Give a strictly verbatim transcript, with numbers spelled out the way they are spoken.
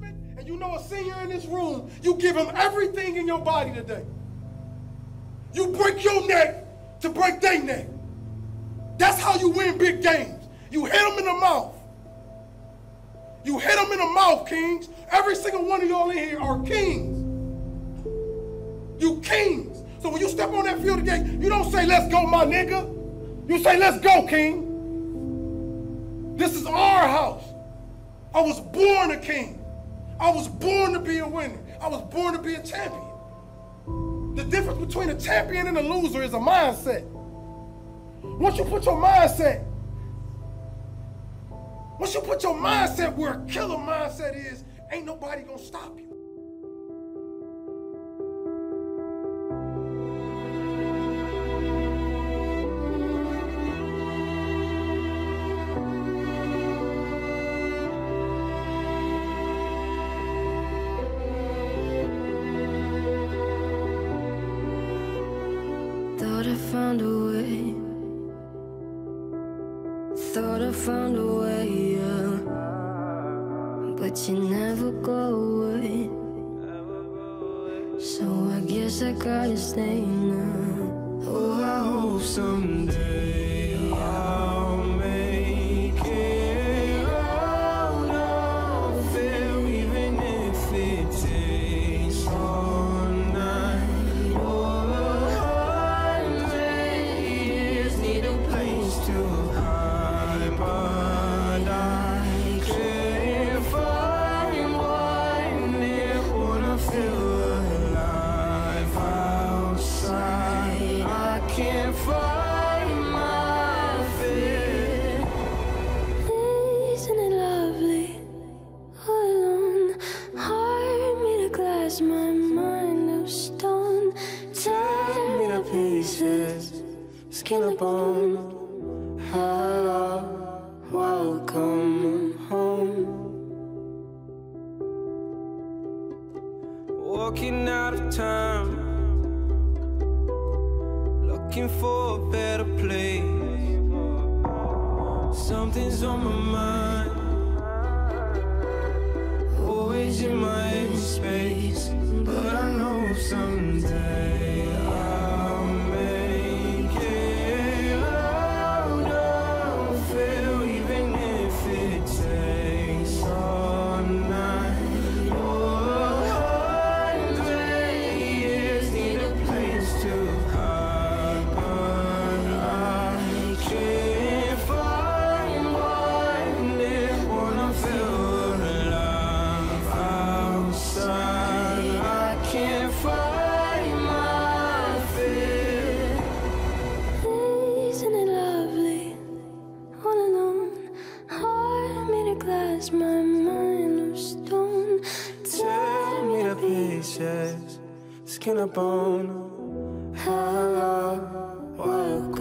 freshman and you know a senior in this room, you give them everything in your body today. You break your neck to break their neck. That's how you win big games. You hit them in the mouth. You hit them in the mouth, kings. Every single one of y'all in here are kings. You kings. So when you step on that field today, you don't say, let's go, my nigga. You say, let's go, king. This is our house. I was born a king. I was born to be a winner. I was born to be a champion. The difference between a champion and a loser is a mindset. Once you put your mindset, once you put your mindset where a killer mindset is, ain't nobody gonna stop you. Thought I found a way. Thought I found a way, yeah. But you never go away. So I guess I gotta stay now. Oh, I hope someday I'll make it out of there, even if it takes all night. Oh, my mind of stone, tear me to pieces, skin and bone. Hello, welcome home. Walking out of time, looking for a better place. Something's on my mind, always in my own space, but I know someday I'll make it out of it, even if it takes all night. Oh, hundred years need a place to hide, but I can't find one if wanna feel. I can't find my fear. Isn't it lovely? All alone, heart made of glass, my mind of stone. Tear me to pieces, skin and bone. Hello, welcome.